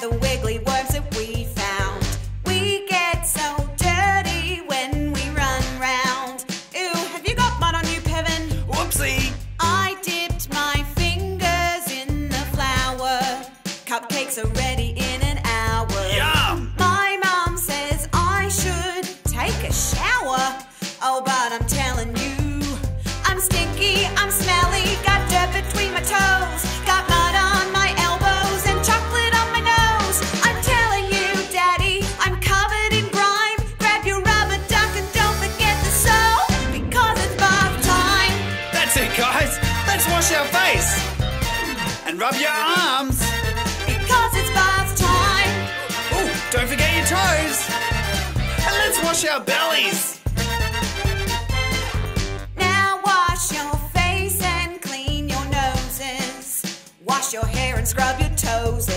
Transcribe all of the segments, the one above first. the wiggly worms that we found. We get so dirty when we run round. Ew, have you got mud on you, Pevan? Whoopsie! I dipped my fingers in the flour. Cupcakes are ready in an hour. Yum! My mum says I should take a shower. Oh, but I'm telling you, I'm stinky, I'm smelly, got dirt between my toes, got mud on my elbows and chocolate on my nose. I'm telling you, Daddy, I'm covered in grime. Grab your rubber duck and don't forget the soap, because it's bath time. That's it, guys. Let's wash our face and rub your arms, because it's bath time. Ooh, don't forget your toes, and let's wash our bellies. Wash your hair and scrub your toes.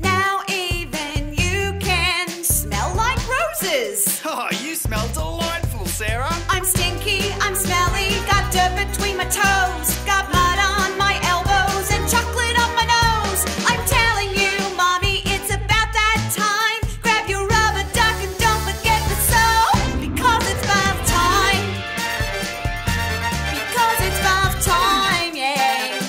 Now even you can smell like roses. Oh, you smell delightful, Sarah. I'm stinky, I'm smelly, got dirt between my toes, got mud on my elbows and chocolate on my nose. I'm telling you, Mommy, it's about that time. Grab your rubber duck and don't forget the soap, because it's bath time. Because it's bath time, yeah.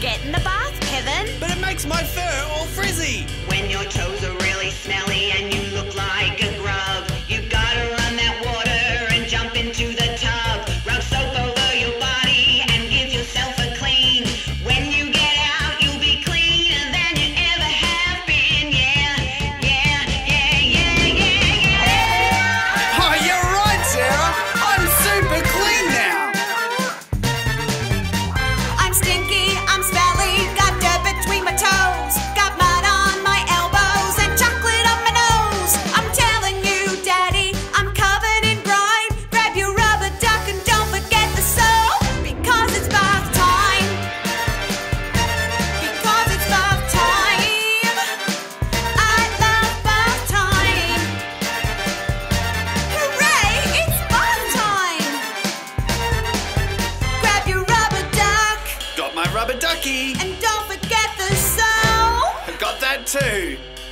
Get in the bath, Pevan. But it makes my fur all frizzy. When your toes are really smelly and you look like a grub, you gotta run that water and jump into the tub. Rub soap over your body and give yourself a clean. When you get out, you'll be cleaner than you ever have been. Yeah, yeah, yeah, yeah, yeah, yeah. Oh, you're right, Sarah. I'm super clean now. I'm stinky. Rubber ducky. And don't forget the soap. I got that too.